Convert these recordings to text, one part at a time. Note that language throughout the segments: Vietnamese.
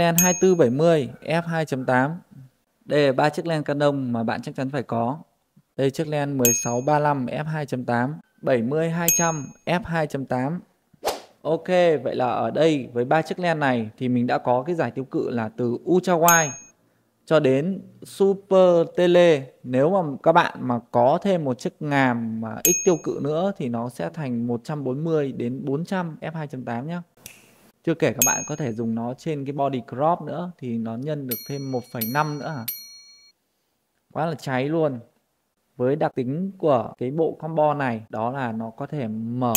Lens 24-70 f2.8. Đây là 3 chiếc lens Canon mà bạn chắc chắn phải có. Đây chiếc lens 16-35 f2.8, 70-200 f2.8. Ok, vậy là ở đây với 3 chiếc lens này thì mình đã có cái giải tiêu cự là từ ultra wide cho đến super tele. Nếu mà các bạn mà có thêm một chiếc ngàm mà ít tiêu cự nữa thì nó sẽ thành 140 đến 400 f2.8 nhé. Chưa kể các bạn có thể dùng nó trên cái body crop nữa thì nó nhân được thêm 1,5 nữa hả? Quá là cháy luôn. Với đặc tính của cái bộ combo này đó là nó có thể mở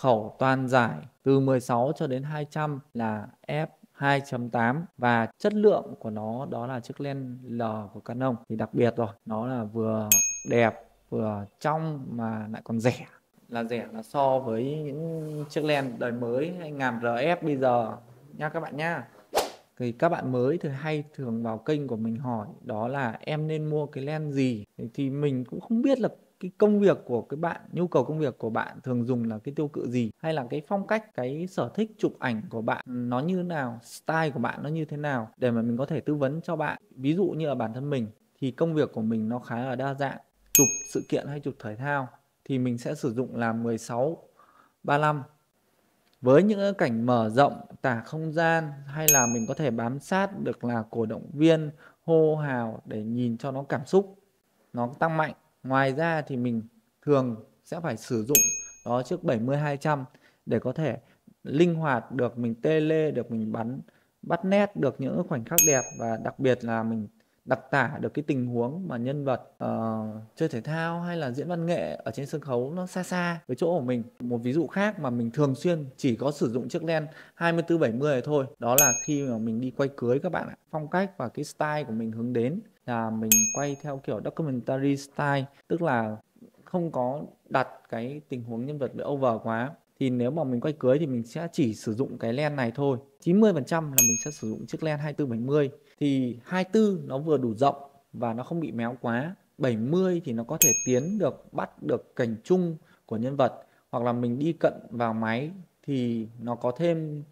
khẩu toàn giải từ 16 cho đến 200 là f2.8 và chất lượng của nó đó là chiếc lens L của Canon thì đặc biệt rồi, nó là vừa đẹp vừa trong mà lại còn rẻ. Là rẻ là so với những chiếc lens đời mới hay ngàm RF bây giờ nha các bạn nhá. Thì các bạn mới thì hay thường vào kênh của mình hỏi đó là em nên mua cái lens gì, thì mình cũng không biết là cái công việc của các bạn, nhu cầu công việc của bạn thường dùng là cái tiêu cự gì, hay là cái phong cách, cái sở thích chụp ảnh của bạn nó như thế nào, style của bạn nó như thế nào để mà mình có thể tư vấn cho bạn. Ví dụ như ở bản thân mình thì công việc của mình nó khá là đa dạng, chụp sự kiện hay chụp thể thao thì mình sẽ sử dụng là 16-35. Với những cảnh mở rộng, tả không gian hay là mình có thể bám sát được là cổ động viên hô hào để nhìn cho nó cảm xúc, nó tăng mạnh. Ngoài ra thì mình thường sẽ phải sử dụng đó chiếc 70-200 để có thể linh hoạt được, mình tele được, mình bắt nét được những khoảnh khắc đẹp và đặc biệt là mình đặc tả được cái tình huống mà nhân vật chơi thể thao hay là diễn văn nghệ ở trên sân khấu nó xa xa với chỗ của mình. Một ví dụ khác mà mình thường xuyên chỉ có sử dụng chiếc lens 24-70 thôi, đó là khi mà mình đi quay cưới các bạn ạ. Phong cách và cái style của mình hướng đến là mình quay theo kiểu documentary style, tức là không có đặt cái tình huống nhân vật bị over quá. Thì nếu mà mình quay cưới thì mình sẽ chỉ sử dụng cái lens này thôi. 90% là mình sẽ sử dụng chiếc lens 24-70. Thì 24 nó vừa đủ rộng và nó không bị méo quá. 70 thì nó có thể tiến được, bắt được cảnh chung của nhân vật. Hoặc là mình đi cận vào máy thì nó có thêm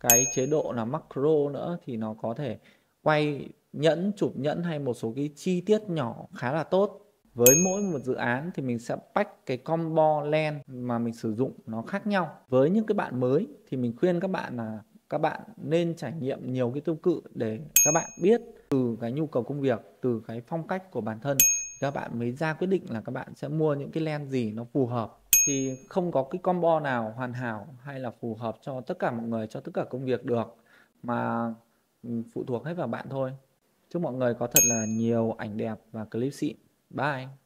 cái chế độ là macro nữa, thì nó có thể quay nhẫn, chụp nhẫn hay một số cái chi tiết nhỏ khá là tốt. Với mỗi một dự án thì mình sẽ pack cái combo lens mà mình sử dụng nó khác nhau. Với những cái bạn mới thì mình khuyên các bạn là các bạn nên trải nghiệm nhiều cái tiêu cự để các bạn biết từ cái nhu cầu công việc, từ cái phong cách của bản thân, các bạn mới ra quyết định là các bạn sẽ mua những cái lens gì nó phù hợp. Thì không có cái combo nào hoàn hảo hay là phù hợp cho tất cả mọi người, cho tất cả công việc được, mà phụ thuộc hết vào bạn thôi. Chúc mọi người có thật là nhiều ảnh đẹp và clip xịn. Bye!